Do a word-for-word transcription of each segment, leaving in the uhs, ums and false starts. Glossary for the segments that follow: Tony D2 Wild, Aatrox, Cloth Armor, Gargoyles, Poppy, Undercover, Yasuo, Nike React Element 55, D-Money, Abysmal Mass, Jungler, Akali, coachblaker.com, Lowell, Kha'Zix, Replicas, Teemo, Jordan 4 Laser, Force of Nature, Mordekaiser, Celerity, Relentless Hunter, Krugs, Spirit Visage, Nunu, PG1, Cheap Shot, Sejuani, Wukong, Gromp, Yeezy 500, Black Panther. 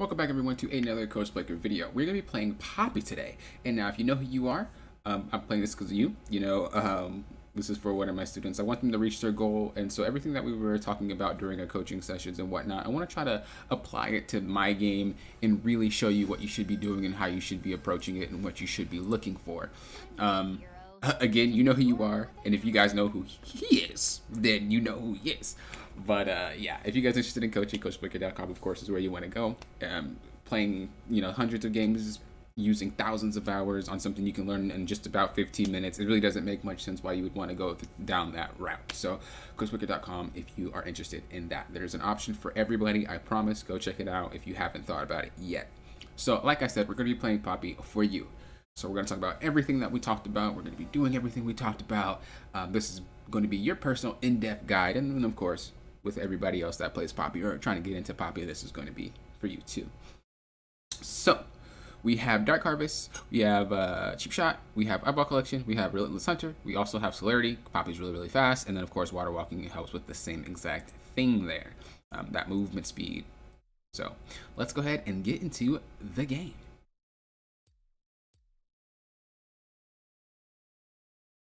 Welcome back everyone to another Coach Blaker video. We're going to be playing Poppy today. And now if you know who you are, um, I'm playing this because of you. You know, um, this is for one of my students. I want them to reach their goal. And so everything that we were talking about during our coaching sessions and whatnot, I want to try to apply it to my game and really show you what you should be doing and how you should be approaching it and what you should be looking for. Um, again, you know who you are. And if you guys know who he is, then you know who he is. But uh, yeah, if you guys are interested in coaching, coach blaker dot com, of course, is where you want to go. Um, playing, you know, hundreds of games, using thousands of hours on something you can learn in just about fifteen minutes. It really doesn't make much sense why you would want to go th down that route. So coach blaker dot com if you are interested in that. There's an option for everybody, I promise. Go check it out if you haven't thought about it yet. So like I said, we're going to be playing Poppy for you. So we're going to talk about everything that we talked about. We're going to be doing everything we talked about. Um, this is going to be your personal in-depth guide. And then, of course, with everybody else that plays Poppy or trying to get into Poppy, this is going to be for you too. So we have Dark Harvest, we have uh, Cheap Shot, we have Eyeball Collection, we have Relentless Hunter, we also have Celerity. Poppy's really, really fast, and then of course Water Walking helps with the same exact thing there, um, that movement speed. So let's go ahead and get into the game.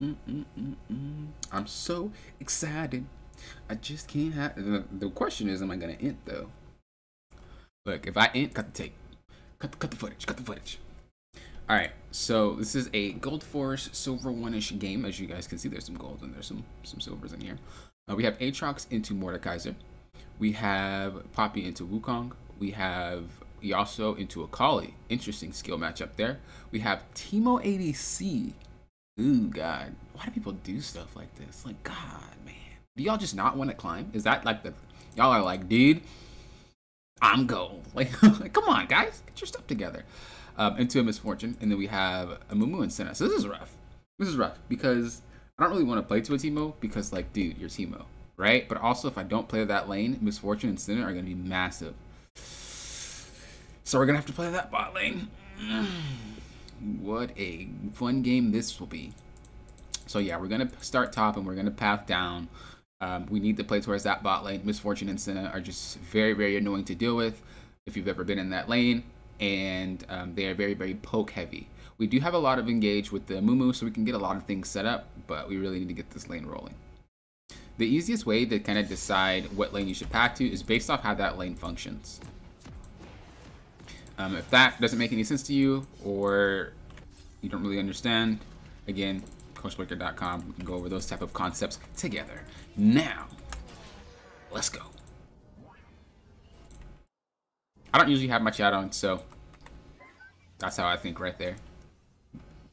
Mm -mm -mm -mm. I'm so excited. I just can't have the, the question is, am I gonna int though? Look, if I int, cut the tape, cut the, cut the footage, cut the footage. All right, so this is a gold forest silver one-ish game. As you guys can see, there's some gold and there's some some silvers in here. Uh, we have Aatrox into Mordekaiser, we have Poppy into Wukong, we have Yasuo into Akali. Interesting skill matchup there. We have Teemo A D C. Ooh, God, why do people do stuff like this? Like, God, man. Do y'all just not want to climb? Is that like the, y'all are like, dude, I'm gold. Like, like, come on, guys, get your stuff together. Um, into a Miss Fortune, and then we have Amumu and Senna. So this is rough. This is rough because I don't really want to play to a Teemo because, like, dude, you're Teemo, right? But also, if I don't play that lane, Miss Fortune and Senna are going to be massive. So we're going to have to play that bot lane. What a fun game this will be. So yeah, we're going to start top and we're going to path down. Um, we need to play towards that bot lane. Miss Fortune and Senna are just very, very annoying to deal with if you've ever been in that lane. And um, they are very, very poke heavy. We do have a lot of engage with the Amumu, so we can get a lot of things set up, but we really need to get this lane rolling. The easiest way to kind of decide what lane you should path to is based off how that lane functions. Um, if that doesn't make any sense to you or you don't really understand, again, coach blaker dot com, we can go over those type of concepts together. Now, let's go. I don't usually have my chat on, so that's how I think right there.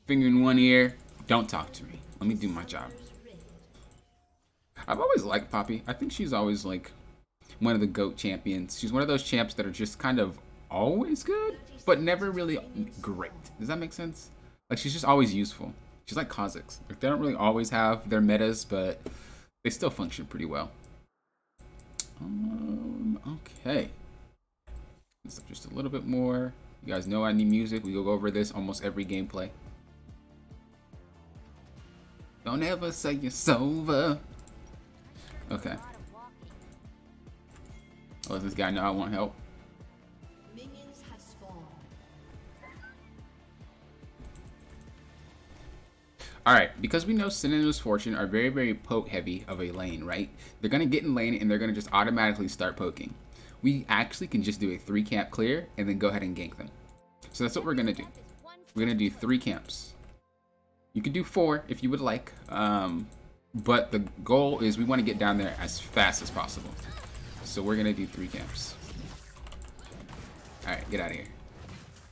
Finger in one ear, don't talk to me. Let me do my job. I've always liked Poppy. I think she's always like one of the GOAT champions. She's one of those champs that are just kind of always good, but never really great. Does that make sense? Like, she's just always useful. She's like Kha'Zix. Like, they don't really always have their metas, but they still function pretty well. Um, okay. Let's just a little bit more. You guys know I need music. We go over this almost every gameplay. Don't ever say it's over. Okay. Oh, does this guy know I want help? Alright, because we know Senna and Miss Fortune are very, very poke heavy of a lane, right? They're going to get in lane and they're going to just automatically start poking. We actually can just do a three camp clear and then go ahead and gank them. So that's what we're going to do. We're going to do three camps. You can do four if you would like, um, but the goal is we want to get down there as fast as possible. So we're going to do three camps. Alright, get out of here.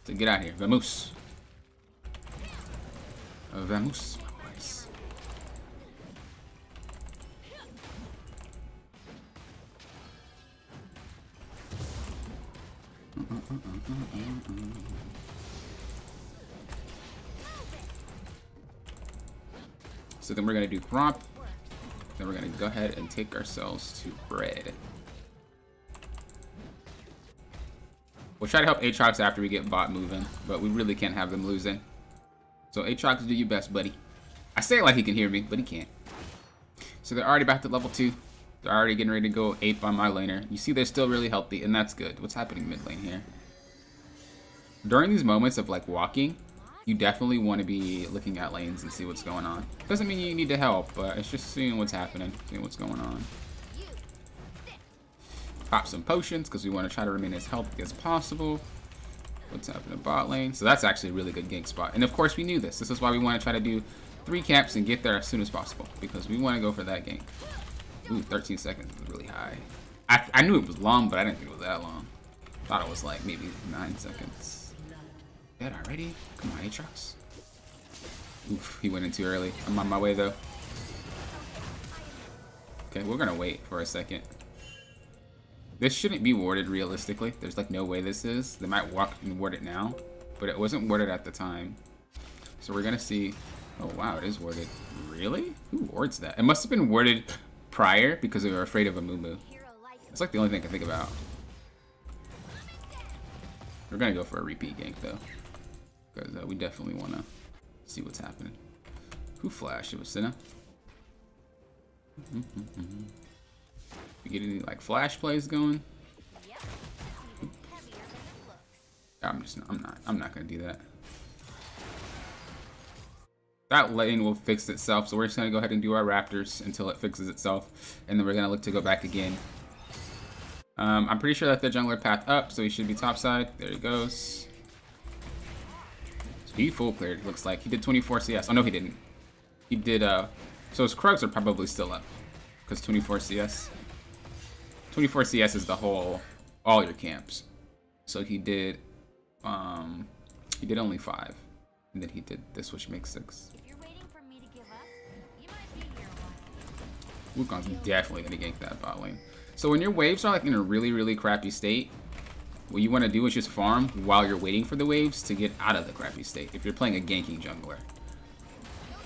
So get out of here. Vamos. Vamos. So then we're going to do Gromp, then we're going to go ahead and take ourselves to red. We'll try to help Aatrox after we get bot moving, but we really can't have them losing. So Aatrox, do your best, buddy. I say it like he can hear me, but he can't. So they're already back to level two. They're already getting ready to go ape on my laner. You see they're still really healthy, and that's good. What's happening mid lane here? during these moments of like walking, you definitely want to be looking at lanes and see what's going on. Doesn't mean you need to help, but it's just seeing what's happening, seeing what's going on. Pop some potions because we want to try to remain as healthy as possible. What's happening in bot lane? So that's actually a really good gank spot. And of course we knew this. This is why we want to try to do three caps and get there as soon as possible because we want to go for that gank. Ooh, thirteen seconds is really high. I, I knew it was long, but I didn't think it was that long. Thought it was like maybe nine seconds. Dead already? Come on, Aatrox. Oof, he went in too early. I'm on my way though. Okay, we're gonna wait for a second. This shouldn't be warded realistically. There's like no way this is. They might walk and ward it now, but it wasn't warded at the time. So we're gonna see. Oh wow, it is warded. Really? Who wards that? It must have been warded prior because they were afraid of Amumu. It's like the only thing I can think about. We're gonna go for a repeat gank though, because uh, we definitely wanna see what's happening. Who flashed? It was Senna. Mm-hmm, mm-hmm. We get any like flash plays going? I'm just, I'm not, I'm not gonna do that. That lane will fix itself, so we're just gonna go ahead and do our Raptors until it fixes itself, and then we're gonna look to go back again. Um, I'm pretty sure that the jungler path up, so he should be topside. There he goes. So he full cleared, looks like. He did twenty-four C S. Oh, no, he didn't. He did, uh... so his Krugs are probably still up. Because twenty-four C S. twenty-four C S is the whole... all your camps. So he did, um... he did only five. And then he did this, which makes six. Wukong's definitely gonna gank that bot lane. So when your waves are like in a really, really crappy state, what you want to do is just farm while you're waiting for the waves to get out of the crappy state if you're playing a ganking jungler.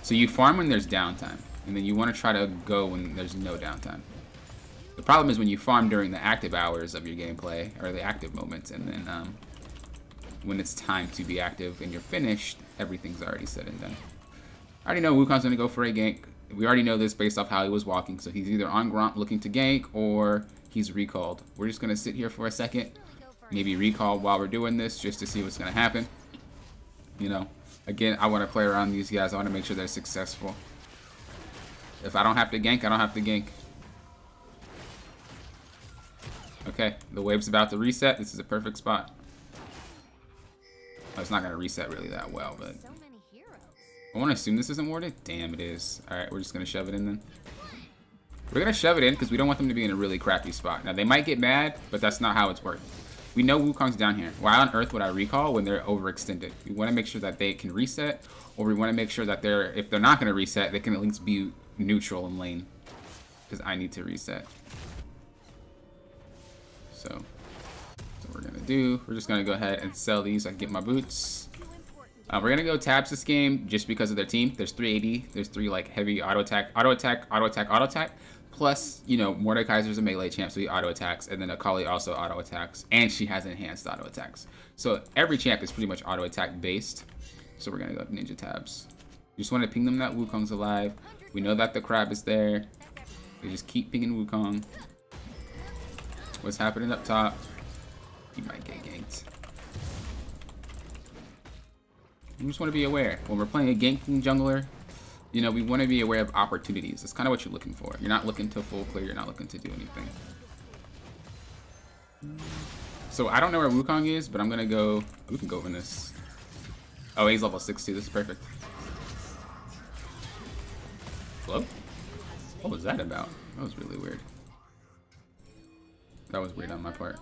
So you farm when there's downtime, and then you want to try to go when there's no downtime. The problem is when you farm during the active hours of your gameplay, or the active moments, and then um, when it's time to be active and you're finished, everything's already said and done. I already know Wukong's going to go for a gank. We already know this based off how he was walking, so he's either on Gromp looking to gank or he's recalled. We're just going to sit here for a second, maybe recall while we're doing this just to see what's going to happen. You know, again, I want to play around these guys. I want to make sure they're successful. If I don't have to gank, I don't have to gank. Okay, the wave's about to reset. This is a perfect spot. Oh, it's not going to reset really that well, but... I want to assume this isn't warded. Damn, it is. All right, we're just going to shove it in then. We're going to shove it in because we don't want them to be in a really crappy spot. Now, they might get mad, but that's not how it's worked. We know Wukong's down here. Why on earth would I recall when they're overextended? We want to make sure that they can reset, or we want to make sure that they're, if they're not going to reset, they can at least be neutral in lane because I need to reset. So that's what we're going to do. We're just going to go ahead and sell these. I can get my boots. Uh, we're gonna go tabs this game just because of their team. There's three A D, there's three like heavy auto attack, auto attack, auto attack, auto attack. Plus, you know, Mordekaiser's a melee champ, so he auto attacks, and then Akali also auto attacks, and she has enhanced auto attacks. So every champ is pretty much auto attack based. So we're gonna go ninja tabs. You just want to ping them that Wukong's alive. We know that the crab is there. We just keep pinging Wukong. What's happening up top? He might get ganked. We just want to be aware. When we're playing a ganking jungler, you know, we want to be aware of opportunities. That's kind of what you're looking for. You're not looking to full clear. You're not looking to do anything. So I don't know where Wukong is, but I'm going to go... We can go over this. Oh, he's level six too. This is perfect. Hello? What was that about? That was really weird. That was weird on my part.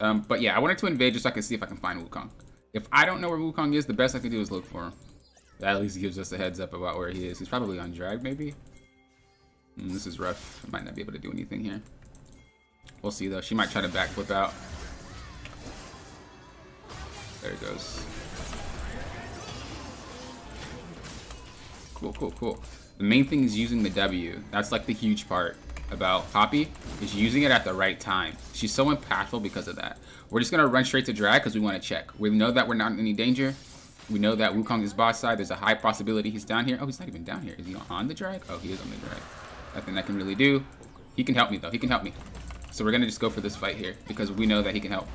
Um, but yeah, I wanted to invade just so I could see if I can find Wukong. If I don't know where Wukong is, the best I can do is look for him. That at least gives us a heads up about where he is. He's probably on drag, maybe? Mm, this is rough. I might not be able to do anything here. We'll see, though. She might try to backflip out. There it goes. Cool, cool, cool. The main thing is using the W. That's like the huge part about Poppy, is using it at the right time. She's so impactful because of that. We're just gonna run straight to drag because we want to check. We know that we're not in any danger. We know that Wukong is bot side. There's a high possibility he's down here. Oh, he's not even down here. Is he on the drag? Oh, he is on the drag. Nothing I can really do. He can help me though. He can help me. So we're gonna just go for this fight here because we know that he can help.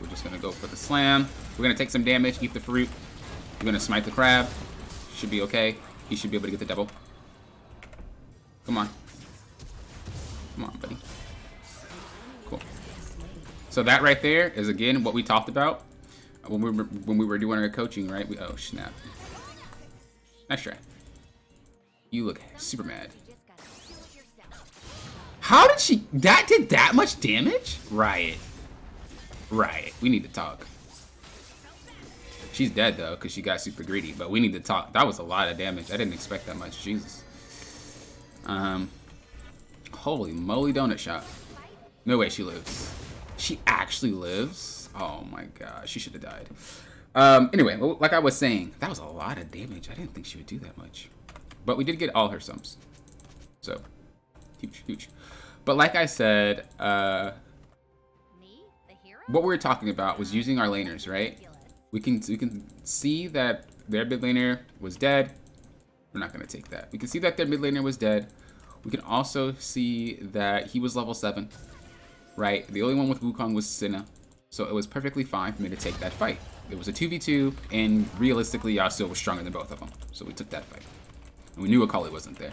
We're just going to go for the slam. We're going to take some damage, eat the fruit. We're going to smite the crab. Should be okay. He should be able to get the double. Come on. Come on, buddy. Cool. So that right there is, again, what we talked about when we were, when we were doing our coaching, right? We, oh, snap. Nice try. You look super mad. How did she... That did that much damage? Riot. Riot. We need to talk. She's dead, though, because she got super greedy. But we need to talk. That was a lot of damage. I didn't expect that much. Jesus. Um, holy moly donut shop. No way she lives. She actually lives? Oh, my gosh. She should have died. Um, anyway, like I was saying, that was a lot of damage. I didn't think she would do that much. But we did get all her sums. So, huge, huge. But like I said, uh, what we were talking about was using our laners, right? We can we can see that their mid laner was dead. We're not going to take that. We can see that their mid laner was dead. We can also see that he was level seven, right? The only one with Wukong was Senna. So it was perfectly fine for me to take that fight. It was a two v two, and realistically, Yasuo was stronger than both of them. So we took that fight. And we knew Akali wasn't there.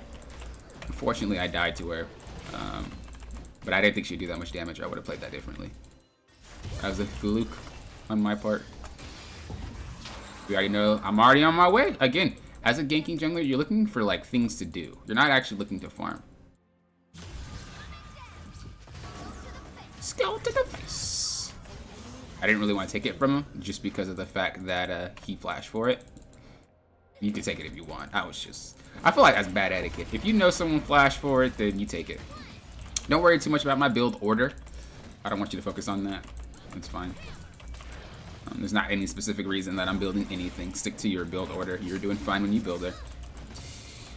Unfortunately, I died to her. Um, but I didn't think she'd do that much damage, or I would have played that differently. That was a fluke on my part. We already know I'm already on my way. Again, as a ganking jungler, you're looking for like things to do. You're not actually looking to farm. Skill to the face. I didn't really want to take it from him just because of the fact that uh, he flashed for it. You can take it if you want. I was just... I feel like that's bad etiquette. If you know someone flashed for it, then you take it. Don't worry too much about my build order. I don't want you to focus on that. That's fine. Um, there's not any specific reason that I'm building anything. Stick to your build order. You're doing fine when you build it.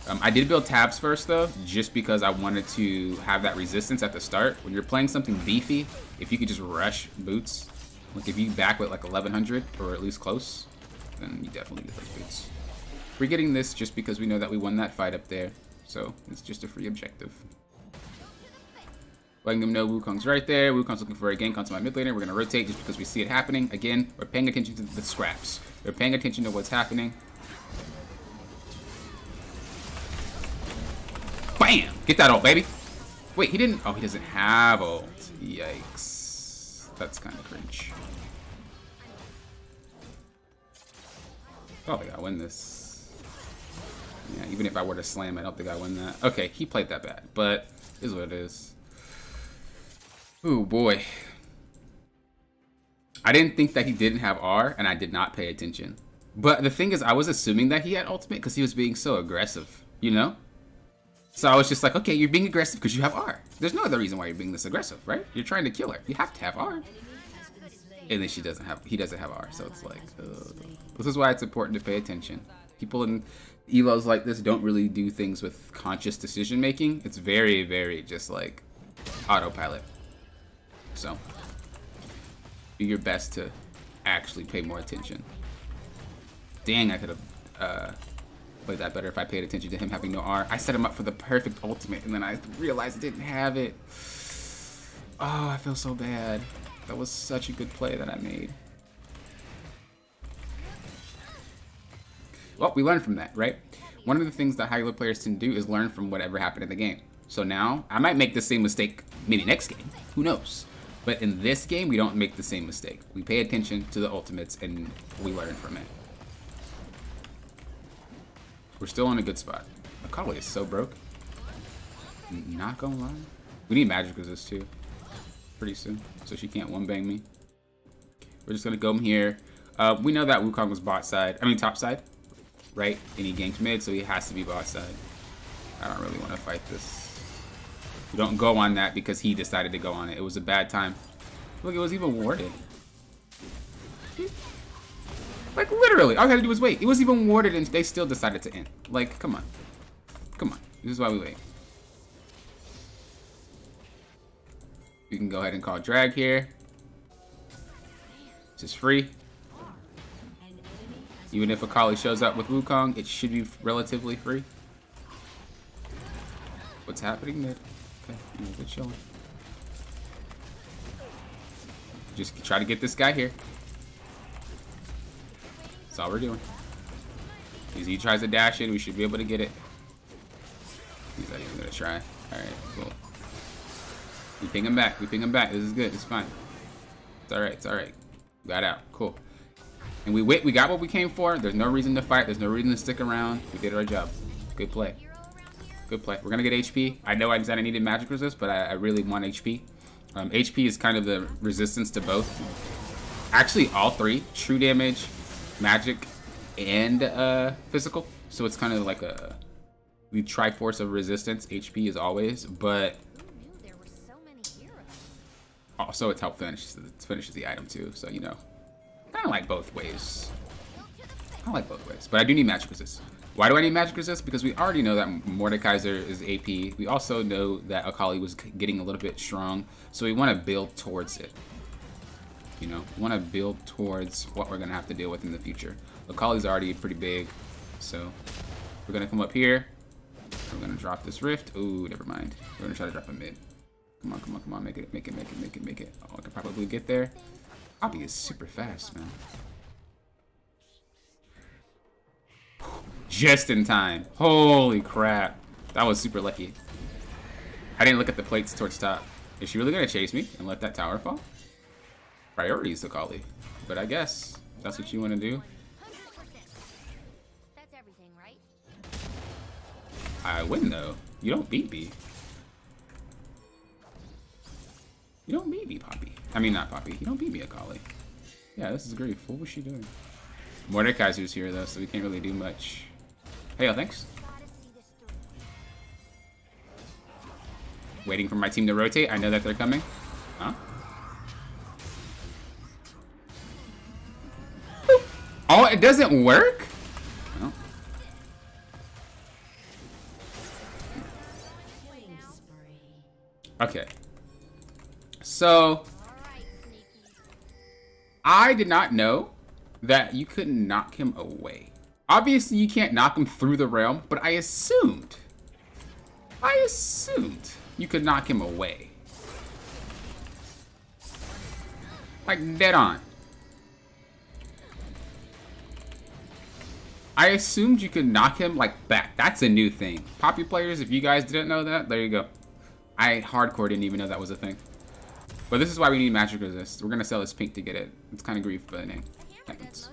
Um, I did build tabs first, though, just because I wanted to have that resistance at the start. When you're playing something beefy, if you could just rush boots, like if you back with like eleven hundred or at least close, then you definitely get those boots. We're getting this just because we know that we won that fight up there. So it's just a free objective. Letting them know Wukong's right there. Wukong's looking for a gank onto my mid laner. We're going to rotate just because we see it happening. Again, we're paying attention to the scraps. We're paying attention to what's happening. Bam! Get that ult, baby! Wait, he didn't... Oh, he doesn't have ult. Yikes. That's kind of cringe. Probably gotta win this. Yeah, even if I were to slam, I don't think I win that. Okay, he played that bad, but it is what it is. Ooh, boy. I didn't think that he didn't have R, and I did not pay attention. But the thing is, I was assuming that he had ultimate because he was being so aggressive, you know? So I was just like, okay, you're being aggressive because you have R. There's no other reason why you're being this aggressive, right? You're trying to kill her. You have to have R. And then she doesn't have, he doesn't have R, so it's like, uh, this is why it's important to pay attention. People in E L Os like this don't really do things with conscious decision making. It's very, very just like autopilot. So do your best to actually pay more attention. Dang, I could have uh, played that better if I paid attention to him having no R. I set him up for the perfect ultimate, and then I realized I didn't have it. Oh, I feel so bad. That was such a good play that I made. Well, we learned from that, right? One of the things that higher level players tend to do is learn from whatever happened in the game. So now, I might make the same mistake maybe next game. Who knows? But in this game, we don't make the same mistake. We pay attention to the ultimates, and we learn from it. We're still in a good spot. Akali is so broke. Not gonna lie. We need magic resist, too. Pretty soon. So she can't one-bang me. We're just gonna go here. Uh, we know that Wukong was bot side. I mean, top side. Right? And he ganked mid, so he has to be bot side. I don't really want to fight this. We don't go on that because he decided to go on it. It was a bad time. Look, it was even warded. Like, literally, all I had to do was wait. It was even warded, and they still decided to end. Like, come on. Come on. This is why we wait. We can go ahead and call drag here. This is free. Even if Akali shows up with Wukong, it should be relatively free. What's happening mid? Okay, they're chilling. Just try to get this guy here. That's all we're doing. As he tries to dash in, we should be able to get it. He's not even gonna try. Alright, cool. We ping him back. We ping him back. This is good. It's fine. It's alright. It's alright. Got out. Cool. And we wait. We got what we came for. There's no reason to fight. There's no reason to stick around. We did our job. Good play. Good play. We're going to get H P. I know I said I needed magic resist, but I, I really want H P. Um, H P is kind of the resistance to both. Actually, all three. True damage, magic, and uh, physical. So it's kind of like a... We try force of resistance, H P as always, but also it's help finishes, it finishes the item too, so you know. Kind of like both ways. I like both ways, but I do need magic resist. Why do I need magic resist? Because we already know that Mordekaiser is A P. We also know that Akali was getting a little bit strong, so we want to build towards it. You know, we want to build towards what we're going to have to deal with in the future. Akali's already pretty big, so we're going to come up here. We're gonna drop this rift. Ooh, never mind. We're gonna try to drop a mid. Come on, come on, come on. Make it, make it, make it, make it, make it. Oh, I could probably get there. Poppy is super fast, man. Just in time. Holy crap. That was super lucky. I didn't look at the plates towards top. Is she really gonna chase me and let that tower fall? Priorities, Akali. But I guess that's what you wanna do. I win though. You don't beat me. You don't beat me, Poppy. I mean, not Poppy. You don't beat me, Akali. Yeah, this is great. What was she doing? Mordekaiser's here though, so we can't really do much. Hey, yo, thanks. Waiting for my team to rotate. I know that they're coming. Huh? Boop. Oh, it doesn't work? Okay, so I did not know that you couldn't knock him away. Obviously, you can't knock him through the realm, but I assumed, I assumed you could knock him away. Like, dead on. I assumed you could knock him, like, back. That's a new thing. Poppy players, if you guys didn't know that, there you go. I hardcore didn't even know that was a thing. But this is why we need magic resist. We're gonna sell this pink to get it. It's kind of grief, but it happens.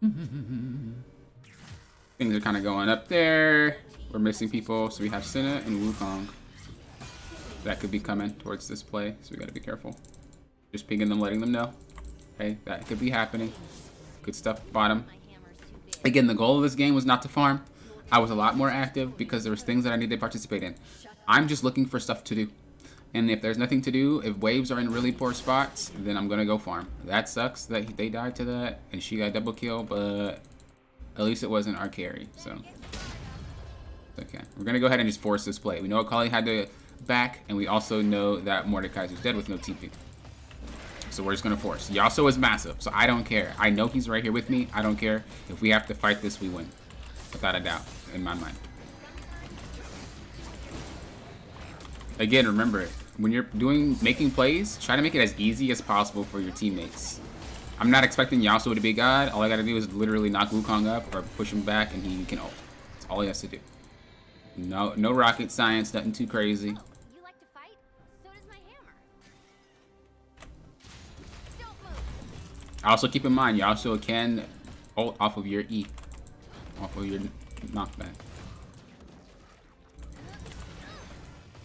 Things are kind of going up there. We're missing people, so we have Senna and Wukong. That could be coming towards this play, so we gotta be careful. Just pinging them, letting them know. Hey, that could be happening. Good stuff, bottom. Again, the goal of this game was not to farm. I was a lot more active because there was things that I needed to participate in. I'm just looking for stuff to do. And if there's nothing to do, if waves are in really poor spots, then I'm going to go farm. That sucks that they died to that and she got double kill, but at least it wasn't our carry. So, okay. We're going to go ahead and just force this play. We know Akali had to back, and we also know that Mordekaiser's dead with no T P. So we're just going to force. Yasuo is massive, so I don't care. I know he's right here with me. I don't care. If we have to fight this, we win. Without a doubt, in my mind. Again, remember, when you're doing making plays, try to make it as easy as possible for your teammates. I'm not expecting Yasuo to be God. All I gotta do is literally knock Wukong up or push him back, and he can ult. That's all he has to do. No, no rocket science, nothing too crazy. You like to fight? So does my hammer. Don't move. Also, keep in mind, Yasuo can ult off of your E. Off of your knockback.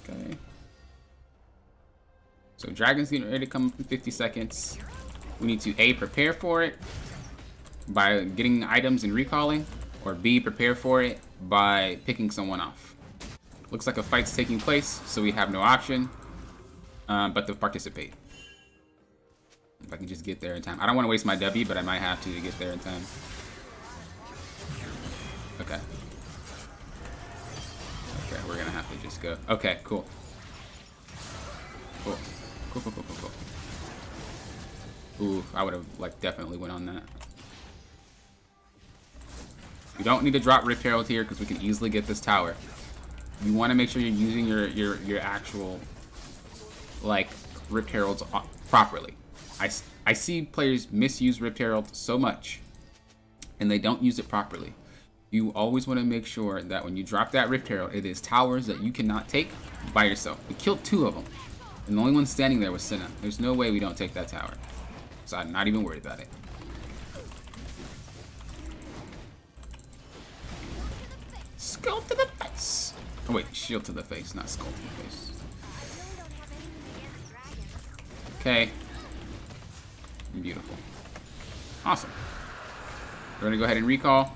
Okay. So Dragon's getting ready to come up in fifty seconds. We need to A, prepare for it by getting items and recalling, or B, prepare for it by picking someone off. Looks like a fight's taking place, so we have no option uh, but to participate. If I can just get there in time. I don't want to waste my W, but I might have to to get there in time. Okay. Okay, we're gonna have to just go. Okay, cool. Cool. Cool, cool, cool, cool, cool. Ooh, I would have, like, definitely went on that. You don't need to drop Rift Herald here because we can easily get this tower. You want to make sure you're using your, your, your actual, like, Rift Heralds properly. I, I see players misuse Rift Herald so much, and they don't use it properly. You always want to make sure that when you drop that Rift Herald, it is towers that you cannot take by yourself. We killed two of them, and the only one standing there was Senna. There's no way we don't take that tower, so I'm not even worried about it. Skull to the face! Oh wait, shield to the face, not skull to the face. Okay. Beautiful. Awesome. We're gonna go ahead and recall.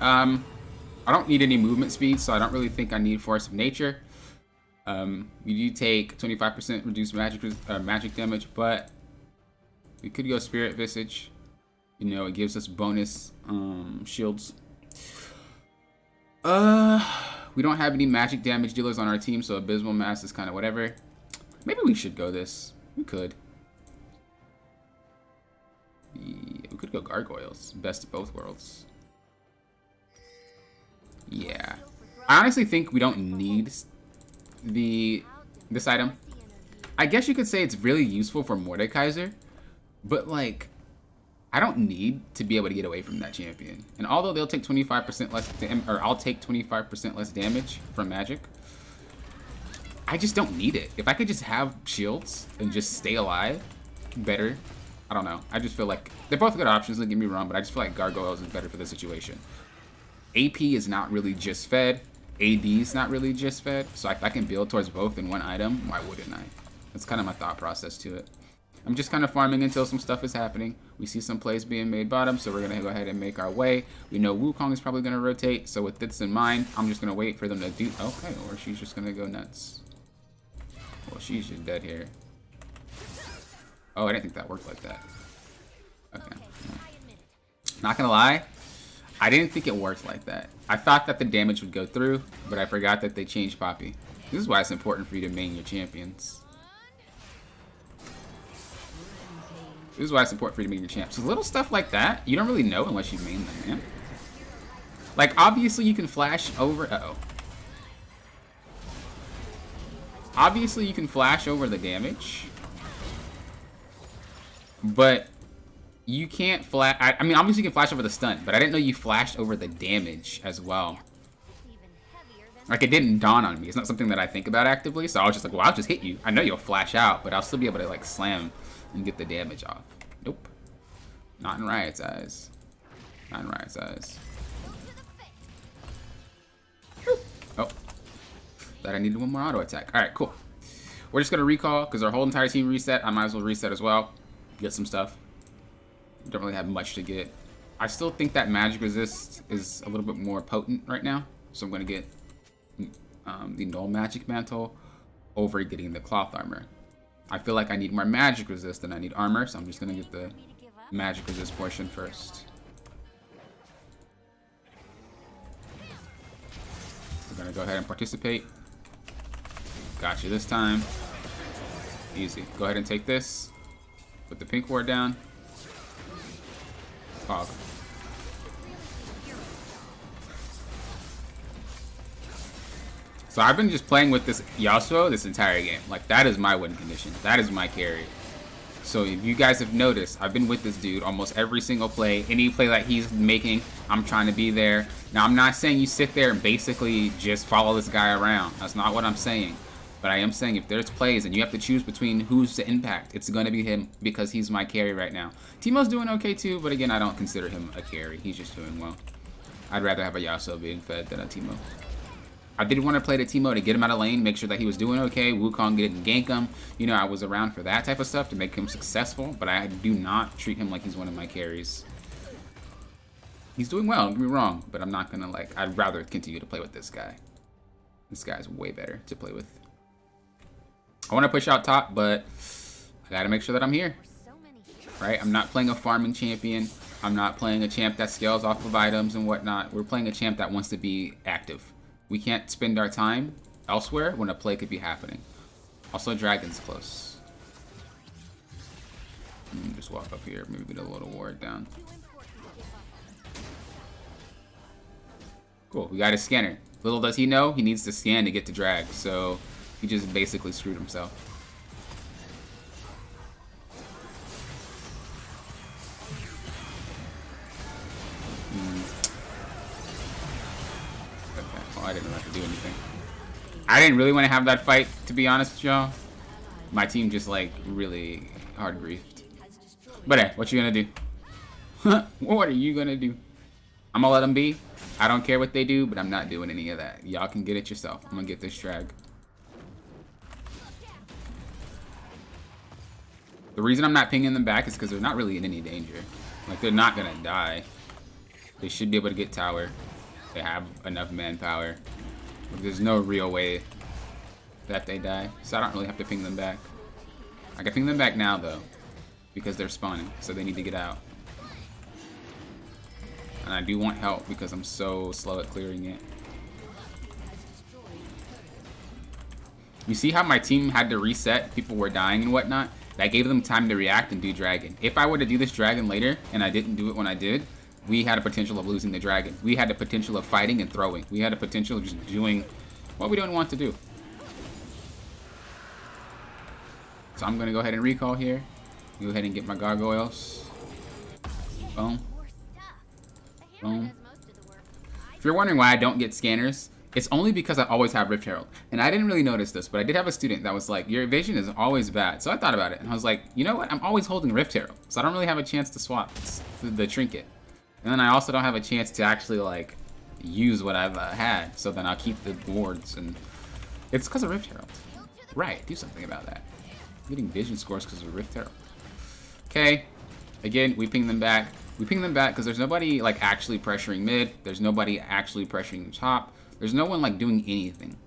Um, I don't need any movement speed, so I don't really think I need Force of Nature. Um, you do take twenty-five percent reduced magic uh, magic damage, but we could go Spirit Visage. You know, it gives us bonus um, shields. Uh, we don't have any magic damage dealers on our team, so Abysmal Mass is kind of whatever. Maybe we should go this. We could. Yeah, we could go Gargoyles. Best of both worlds. Yeah. I honestly think we don't need the this item. I guess you could say it's really useful for Mordekaiser, but like, I don't need to be able to get away from that champion. And although they'll take twenty-five percent less, or I'll take twenty-five percent less damage from magic, I just don't need it. If I could just have shields and just stay alive, better. I don't know. I just feel like they're both good options. Don't get me wrong, but I just feel like Gargoyles is better for the situation. A P is not really just fed. A D is not really just fed. So if I can build towards both in one item, why wouldn't I? That's kind of my thought process to it. I'm just kind of farming until some stuff is happening. We see some plays being made bottom, so we're going to go ahead and make our way. We know Wukong is probably going to rotate, so with this in mind, I'm just going to wait for them to do... Okay, or she's just going to go nuts. Well, she's just dead here. Oh, I didn't think that worked like that. Okay. Not going to lie, I didn't think it worked like that. I thought that the damage would go through, but I forgot that they changed Poppy. This is why it's important for you to main your champions. This is why I support free to main your champs. So little stuff like that, you don't really know unless you main them, man. Like, obviously you can flash over... Uh-oh. Obviously you can flash over the damage. But you can't flash... I, I mean, obviously you can flash over the stun, but I didn't know you flashed over the damage as well. Like, it didn't dawn on me. It's not something that I think about actively, so I was just like, well, I'll just hit you. I know you'll flash out, but I'll still be able to, like, slam... and get the damage off. Nope. Not in Riot's eyes. Not in Riot's eyes. Oh. Thought I needed one more auto attack. Alright, cool. We're just going to recall because our whole entire team reset. I might as well reset as well. Get some stuff. Don't really have much to get. I still think that magic resist is a little bit more potent right now. So I'm going to get um, the Null Magic Mantle over getting the Cloth Armor. I feel like I need more magic resist than I need armor, so I'm just gonna get the magic resist portion first. We're gonna go ahead and participate. Got you this time. Easy. Go ahead and take this. Put the pink ward down. Pog. So I've been just playing with this Yasuo this entire game. Like, that is my win condition. That is my carry. So if you guys have noticed, I've been with this dude almost every single play. Any play that he's making, I'm trying to be there. Now, I'm not saying you sit there and basically just follow this guy around. That's not what I'm saying. But I am saying if there's plays and you have to choose between who's to impact, it's going to be him because he's my carry right now. Teemo's doing okay too, but again, I don't consider him a carry. He's just doing well. I'd rather have a Yasuo being fed than a Teemo. I did want to play the Teemo to get him out of lane, make sure that he was doing okay. Wukong didn't gank him. You know, I was around for that type of stuff to make him successful, but I do not treat him like he's one of my carries. He's doing well, don't get me wrong, but I'm not going to, like, I'd rather continue to play with this guy. This guy's way better to play with. I want to push out top, but I got to make sure that I'm here, right? I'm not playing a farming champion. I'm not playing a champ that scales off of items and whatnot. We're playing a champ that wants to be active. We can't spend our time elsewhere when a play could be happening. Also, Dragon's close. Just walk up here, maybe get a little ward down. Cool, we got a scanner. Little does he know, he needs to scan to get to drag, so he just basically screwed himself. do anything. I didn't really want to have that fight, to be honest with y'all. My team just, like, really hard griefed. But hey, what you gonna do? What are you gonna do? I'm gonna let them be. I don't care what they do, but I'm not doing any of that. Y'all can get it yourself. I'm gonna get this drag. The reason I'm not pinging them back is because they're not really in any danger. Like, they're not gonna die. They should be able to get tower. They have enough manpower. Like, there's no real way that they die. So I don't really have to ping them back. I can ping them back now, though, because they're spawning, so they need to get out. And I do want help because I'm so slow at clearing it. You see how my team had to reset? People were dying and whatnot. That gave them time to react and do dragon. If I were to do this dragon later and I didn't do it when I did, we had a potential of losing the dragon. We had a potential of fighting and throwing. We had a potential of just doing what we don't want to do. So I'm gonna go ahead and recall here. Go ahead and get my gargoyles. Boom. Boom. If you're wondering why I don't get scanners, it's only because I always have Rift Herald. And I didn't really notice this, but I did have a student that was like, your vision is always bad. So I thought about it, and I was like, you know what? I'm always holding Rift Herald, so I don't really have a chance to swap the, the trinket. And then I also don't have a chance to actually, like, use what I've uh, had. So then I'll keep the boards, and it's because of Rift Herald. Right, do something about that. I'm getting vision scores because of Rift Herald. Okay, again, we ping them back. We ping them back because there's nobody, like, actually pressuring mid. There's nobody actually pressuring top. There's no one, like, doing anything.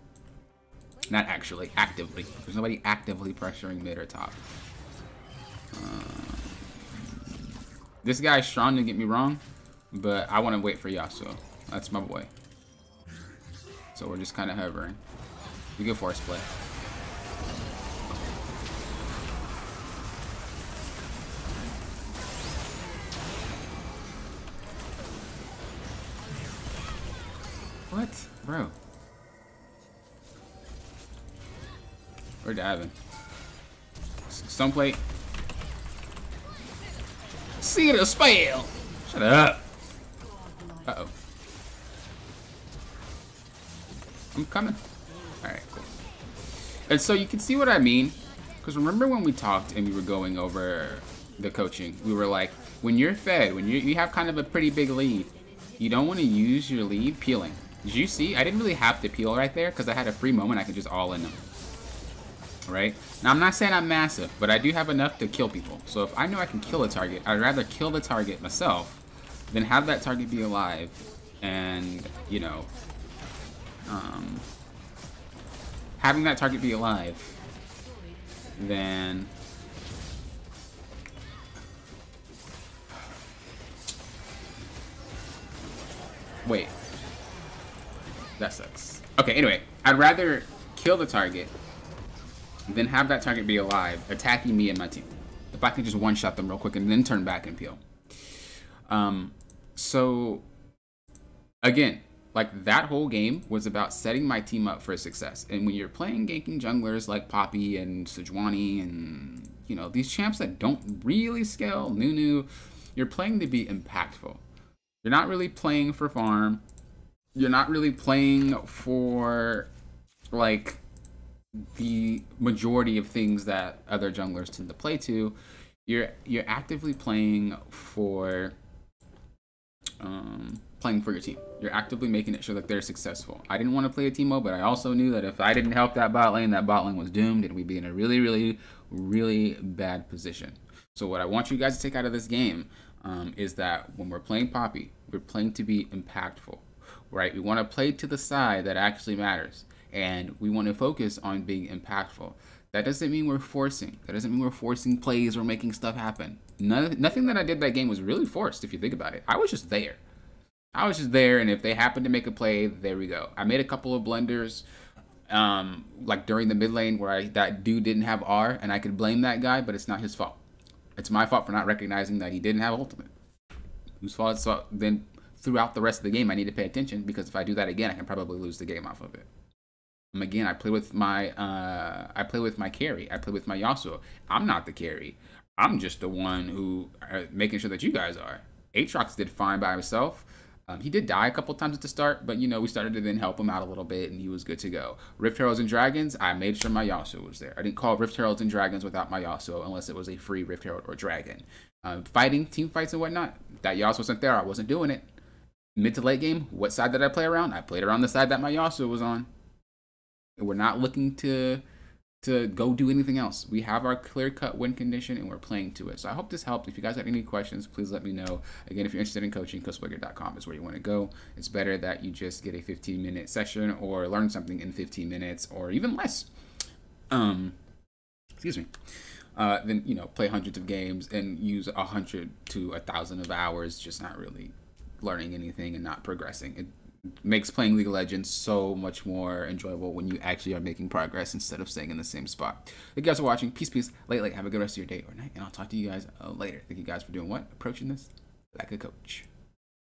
Not actually, actively. There's nobody actively pressuring mid or top. Um, this guy's strong, don't get me wrong, but I want to wait for Yasuo. That's my boy. So we're just kind of hovering. We go force play. What? Bro. We're diving. Stone plate. See the spell! Shut up. Uh-oh. I'm coming. Alright, cool. And so you can see what I mean. Because remember when we talked and we were going over the coaching, we were like, when you're fed, when you you have kind of a pretty big lead, you don't want to use your lead peeling. Did you see? I didn't really have to peel right there because I had a free moment. I could just all in them. Right? Now, I'm not saying I'm massive, but I do have enough to kill people. So if I know I can kill a target, I'd rather kill the target myself than have that target be alive and, you know, um, having that target be alive than... Wait. That sucks. Okay, anyway, I'd rather kill the target than have that target be alive, attacking me and my team. If I can just one-shot them real quick and then turn back and peel. Um, so, again, like, that whole game was about setting my team up for success. And when you're playing ganking junglers like Poppy and Sejuani and, you know, these champs that don't really scale, Nunu, you're playing to be impactful. You're not really playing for farm. You're not really playing for, like, the majority of things that other junglers tend to play to. You're you're actively playing for um, playing for your team. You're actively making it sure that they're successful. I didn't want to play a Teemo, but I also knew that if I didn't help that bot lane, that bot lane was doomed, and we'd be in a really, really, really bad position. So what I want you guys to take out of this game Um, is that when we're playing Poppy, we're playing to be impactful, right? We want to play to the side that actually matters, and we want to focus on being impactful. That doesn't mean we're forcing. That doesn't mean we're forcing plays or making stuff happen. None, nothing that I did that game was really forced, if you think about it. I was just there. I was just there, and if they happened to make a play, there we go. I made a couple of blunders, um, like during the mid lane where I, that dude didn't have R, and I could blame that guy, but it's not his fault. It's my fault for not recognizing that he didn't have ultimate. Whose fault? So then throughout the rest of the game, I need to pay attention, because if I do that again, I can probably lose the game off of it. And again, I play with my uh, I play with my carry. I play with my Yasuo. I'm not the carry. I'm just the one who uh, making sure that you guys are. Aatrox did fine by himself. Um, he did die a couple times at the start, but, you know, we started to then help him out a little bit, and he was good to go. Rift Heralds and Dragons, I made sure my Yasuo was there. I didn't call Rift Heralds and Dragons without my Yasuo unless it was a free Rift Herald or Dragon. Um, fighting, team fights and whatnot, that Yasuo wasn't there. I wasn't doing it. Mid to late game, what side did I play around? I played around the side that my Yasuo was on. And we're not looking to, to go do anything else. We have our clear-cut win condition, and we're playing to it. So I hope this helped. If you guys have any questions, please let me know. Again, if you're interested in coaching, coach blaker dot com is where you want to go. It's better that you just get a fifteen minute session or learn something in fifteen minutes or even less. Um, excuse me. Uh, then, you know, play hundreds of games and use a hundred to a thousand of hours, just not really learning anything and not progressing. It makes playing League of Legends so much more enjoyable when you actually are making progress instead of staying in the same spot. Thank you guys for watching. Peace, peace. Late, late. Have a good rest of your day or night, and I'll talk to you guys uh, later. Thank you guys for doing what? Approaching this like a coach.